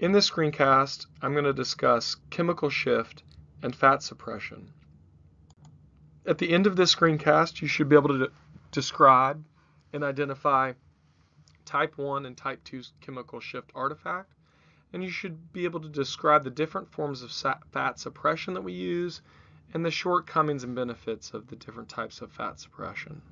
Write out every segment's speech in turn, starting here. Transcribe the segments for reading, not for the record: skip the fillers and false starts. In this screencast, I'm going to discuss chemical shift and fat suppression. At the end of this screencast, you should be able to describe and identify type 1 and type 2 chemical shift artifact, and you should be able to describe the different forms of fat suppression that we use and the shortcomings and benefits of the different types of fat suppression.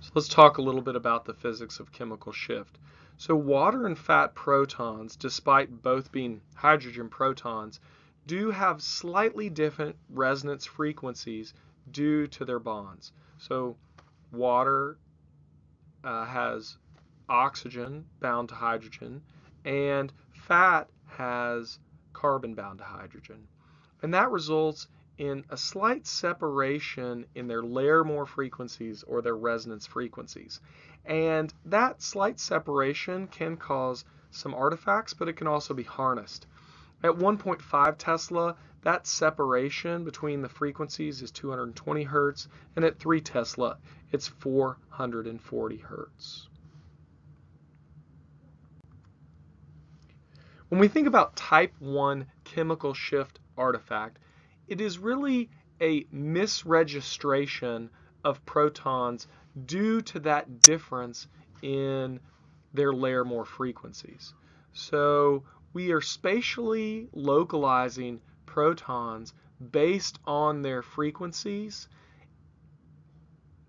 So let's talk a little bit about the physics of chemical shift. So water and fat protons, despite both being hydrogen protons, do have slightly different resonance frequencies due to their bonds. So water has oxygen bound to hydrogen, and fat has carbon bound to hydrogen. And that results in a slight separation in their Larmor frequencies or their resonance frequencies. And that slight separation can cause some artifacts, but it can also be harnessed. At 1.5 Tesla, that separation between the frequencies is 220 Hertz, and at 3 Tesla, it's 440 Hertz. When we think about type 1 chemical shift artifact, it is really a misregistration of protons due to that difference in their Larmor frequencies. So we are spatially localizing protons based on their frequencies.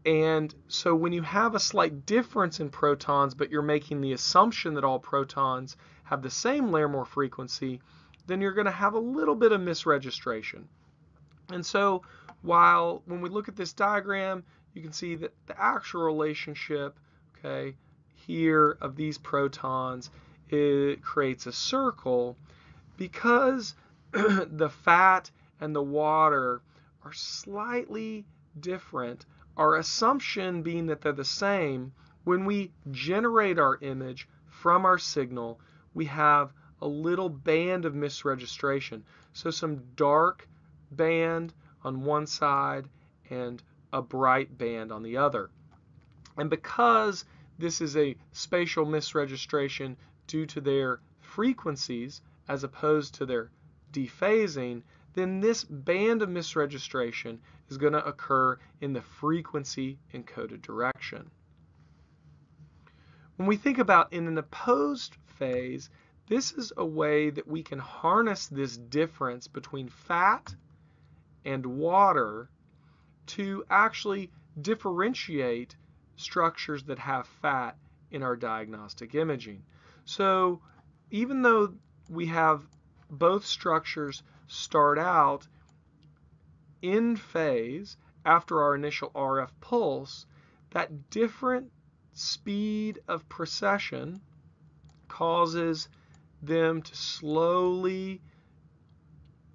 And so when you have a slight difference in protons, but you're making the assumption that all protons have the same Larmor frequency, then you're going to have a little bit of misregistration. And so when we look at this diagram, you can see that the actual relationship, here of these protons, it creates a circle because the fat and the water are slightly different. Our assumption being that they're the same, when we generate our image from our signal, we have a little band of misregistration. So some dark band on one side and a bright band on the other. And because this is a spatial misregistration due to their frequencies as opposed to their dephasing, then this band of misregistration is going to occur in the frequency encoded direction. When we think about in an opposed phase, this is a way that we can harness this difference between fat and water to actually differentiate structures that have fat in our diagnostic imaging. So even though we have both structures start out in phase after our initial RF pulse, that different speed of precession causes them to slowly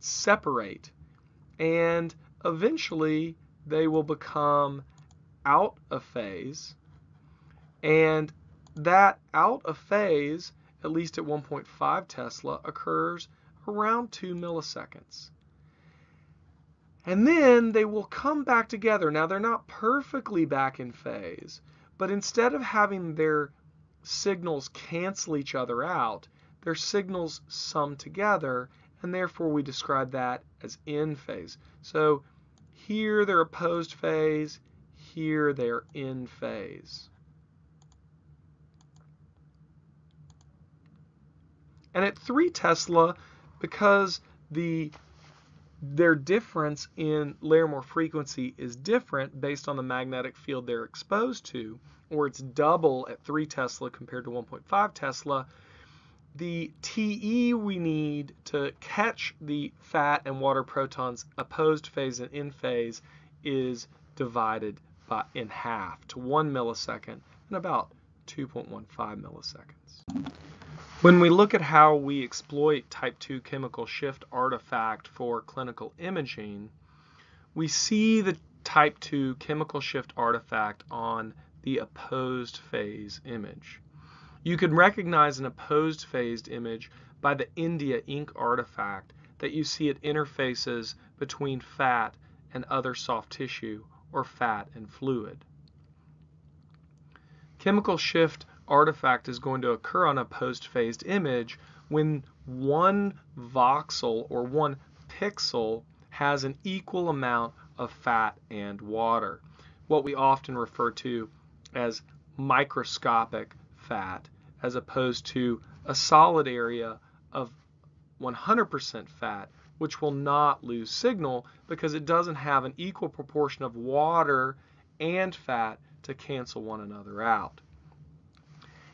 separate, and eventually they will become out of phase, and that out of phase, at least at 1.5 Tesla, occurs around 2 milliseconds. And then they will come back together. Now they're not perfectly back in phase, but instead of having their signals cancel each other out, their signals sum together, and therefore we describe that as in phase. So here they're opposed phase, here they're in phase. And at 3 Tesla, because their difference in Larmor frequency is different based on the magnetic field they're exposed to, or it's double at 3 Tesla compared to 1.5 Tesla, the TE we need to catch the fat and water protons opposed phase and in phase is divided in half to 1 millisecond and about 2.15 milliseconds. When we look at how we exploit type 2 chemical shift artifact for clinical imaging, we see the type 2 chemical shift artifact on the opposed phase image. You can recognize an opposed phased image by the India ink artifact that you see at interfaces between fat and other soft tissue, or fat and fluid. Chemical shift artifact is going to occur on a post-phased image when one voxel or one pixel has an equal amount of fat and water, what we often refer to as microscopic fat, as opposed to a solid area of 100% fat, which will not lose signal because it doesn't have an equal proportion of water and fat to cancel one another out.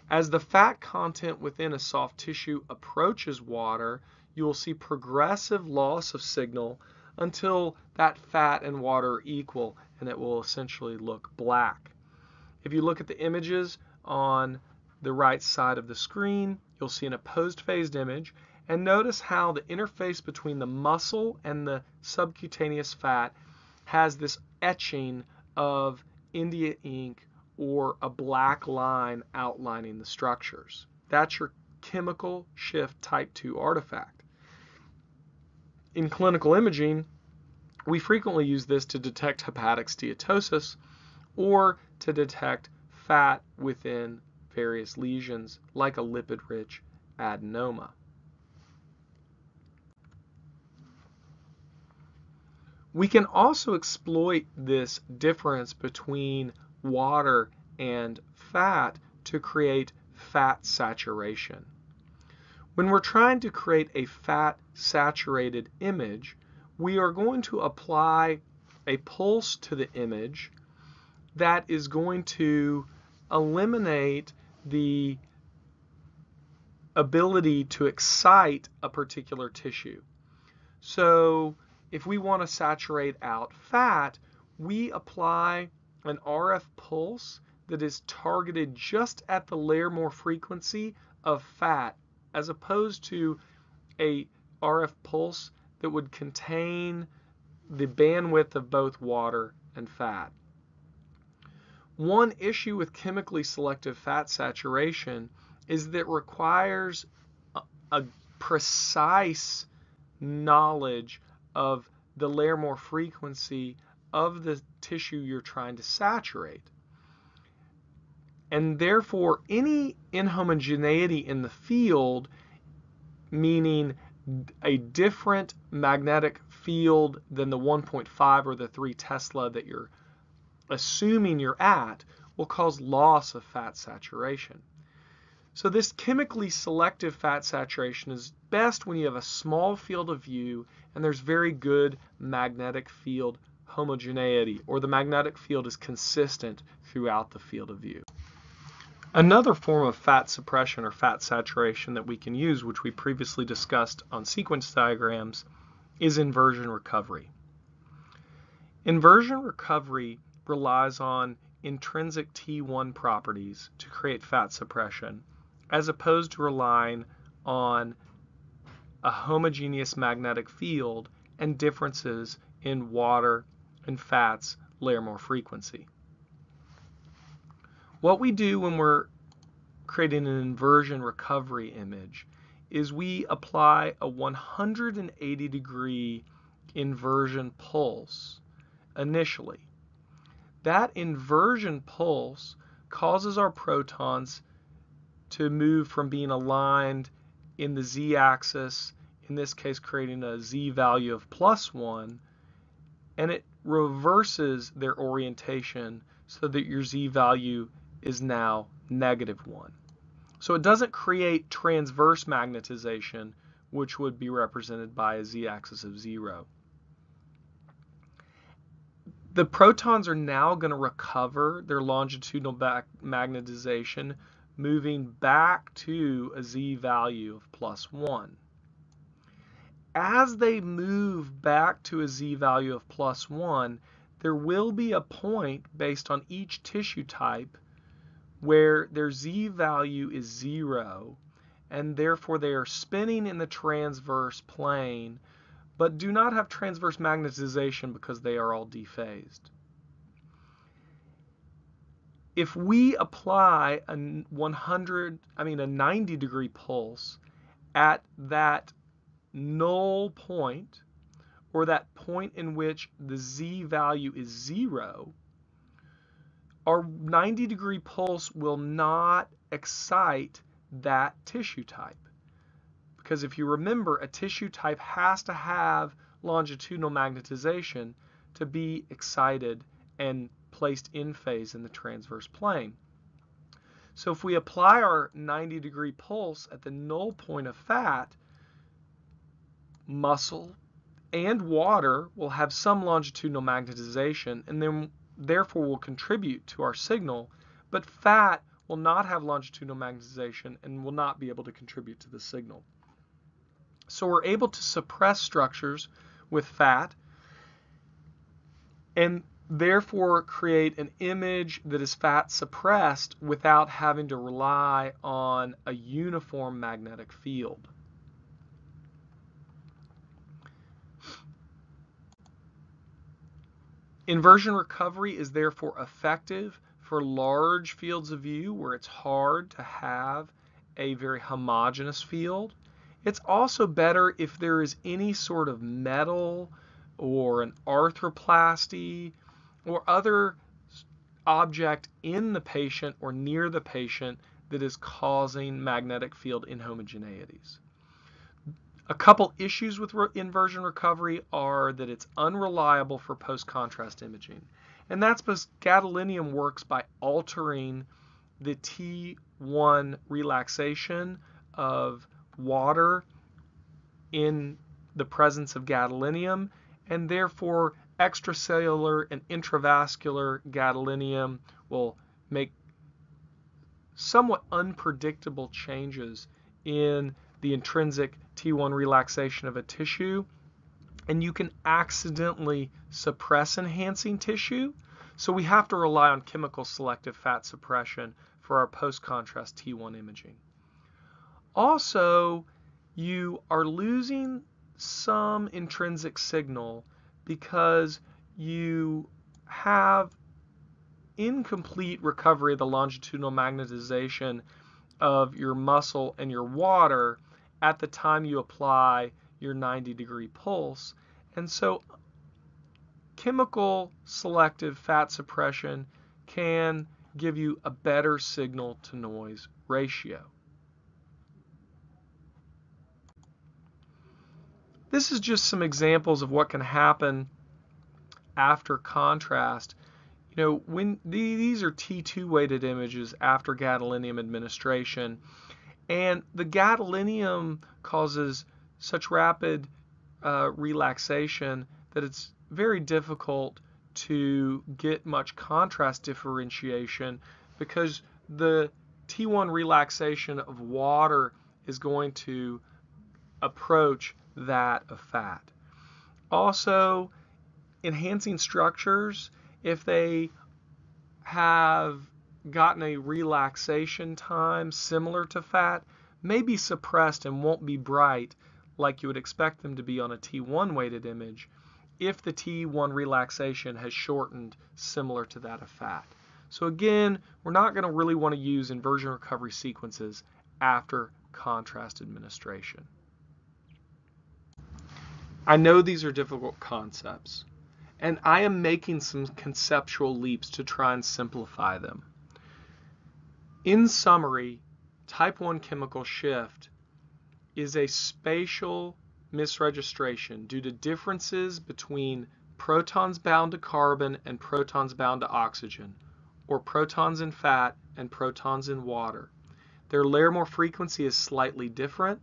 As the fat content within a soft tissue approaches water, you will see progressive loss of signal until that fat and water are equal, and it will essentially look black. If you look at the images on the right side of the screen, you'll see an opposed phased image, and notice how the interface between the muscle and the subcutaneous fat has this etching of India ink or a black line outlining the structures. That's your chemical shift type 2 artifact. In clinical imaging, we frequently use this to detect hepatic steatosis or to detect fat within various lesions like a lipid-rich adenoma. We can also exploit this difference between water and fat to create fat saturation. When we're trying to create a fat-saturated image, we are going to apply a pulse to the image that is going to eliminate the ability to excite a particular tissue. So, if we want to saturate out fat, we apply an RF pulse that is targeted just at the Larmor frequency of fat, as opposed to a RF pulse that would contain the bandwidth of both water and fat. One issue with chemically selective fat saturation is that it requires a precise knowledge of the Larmor frequency of the tissue you're trying to saturate. And therefore, any inhomogeneity in the field, meaning a different magnetic field than the 1.5 or the 3 Tesla that you're assuming you're at, will cause loss of fat saturation. So this chemically selective fat saturation is best when you have a small field of view and there's very good magnetic field homogeneity, or the magnetic field is consistent throughout the field of view. Another form of fat suppression or fat saturation that we can use, which we previously discussed on sequence diagrams, is inversion recovery. Inversion recovery relies on intrinsic T1 properties to create fat suppression, as opposed to relying on a homogeneous magnetic field and differences in water and fat's Larmor frequency. What we do when we're creating an inversion recovery image is we apply a 180-degree inversion pulse initially. That inversion pulse causes our protons to move from being aligned in the z-axis, in this case creating a z-value of +1, and it reverses their orientation so that your z-value is now -1. So it doesn't create transverse magnetization, which would be represented by a z-axis of 0. The protons are now going to recover their longitudinal magnetization, moving back to a z-value of +1. As they move back to a z-value of +1, there will be a point based on each tissue type where their z-value is 0, and therefore they are spinning in the transverse plane, but do not have transverse magnetization because they are all dephased. If we apply a 90-degree pulse at that null point, or that point in which the z-value is 0, our 90-degree pulse will not excite that tissue type. Because if you remember, a tissue type has to have longitudinal magnetization to be excited and placed in phase in the transverse plane. So if we apply our 90-degree pulse at the null point of fat, muscle and water will have some longitudinal magnetization and then therefore will contribute to our signal, but fat will not have longitudinal magnetization and will not be able to contribute to the signal. So we're able to suppress structures with fat and therefore create an image that is fat suppressed without having to rely on a uniform magnetic field. Inversion recovery is therefore effective for large fields of view where it's hard to have a very homogeneous field. It's also better if there is any sort of metal or an arthroplasty or other object in the patient or near the patient that is causing magnetic field inhomogeneities. A couple issues with inversion recovery are that it's unreliable for post-contrast imaging. And that's because gadolinium works by altering the T1 relaxation of water in the presence of gadolinium, and therefore extracellular and intravascular gadolinium will make somewhat unpredictable changes in the intrinsic T1 relaxation of a tissue, and you can accidentally suppress enhancing tissue. So we have to rely on chemical selective fat suppression for our post-contrast T1 imaging. Also, you are losing some intrinsic signal because you have incomplete recovery of the longitudinal magnetization of your muscle and your water at the time you apply your 90-degree pulse. And so chemical selective fat suppression can give you a better signal to noise ratio. This is just some examples of what can happen after contrast. You know, when these are T2 weighted images after gadolinium administration, and the gadolinium causes such rapid relaxation that it's very difficult to get much contrast differentiation because the T1 relaxation of water is going to approach that of fat. Also, enhancing structures, if they have gotten a relaxation time similar to fat, may be suppressed and won't be bright like you would expect them to be on a T1 weighted image if the T1 relaxation has shortened similar to that of fat. So again, we're not going to really want to use inversion recovery sequences after contrast administration. I know these are difficult concepts, and I am making some conceptual leaps to try and simplify them. In summary, type 1 chemical shift is a spatial misregistration due to differences between protons bound to carbon and protons bound to oxygen, or protons in fat and protons in water. Their Larmor frequency is slightly different.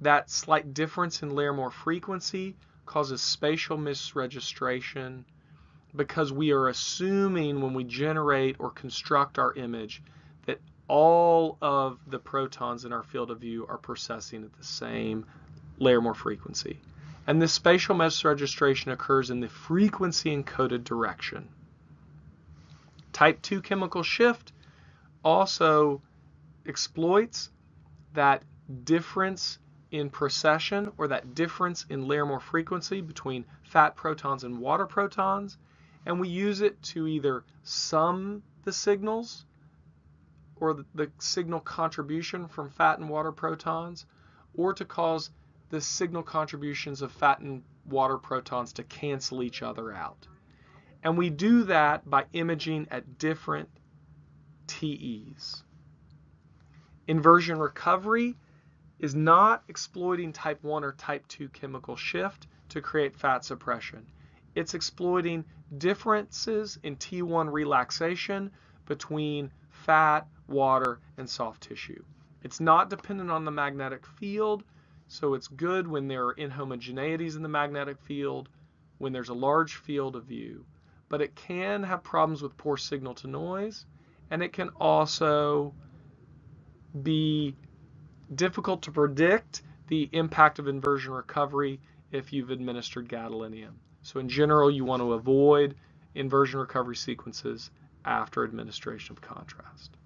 That slight difference in Larmor frequency causes spatial misregistration because we are assuming when we generate or construct our image that all of the protons in our field of view are processing at the same Larmor frequency. And this spatial misregistration occurs in the frequency encoded direction. Type 2 chemical shift also exploits that difference in precession, or that difference in Larmor frequency between fat protons and water protons, and we use it to either sum the signals or the signal contribution from fat and water protons, or to cause the signal contributions of fat and water protons to cancel each other out. And we do that by imaging at different TEs. Inversion recovery is not exploiting type 1 or type 2 chemical shift to create fat suppression. It's exploiting differences in T1 relaxation between fat, water, and soft tissue. It's not dependent on the magnetic field, so it's good when there are inhomogeneities in the magnetic field, when there's a large field of view. But it can have problems with poor signal to noise, and it can also be difficult to predict the impact of inversion recovery if you've administered gadolinium. So in general, you want to avoid inversion recovery sequences after administration of contrast.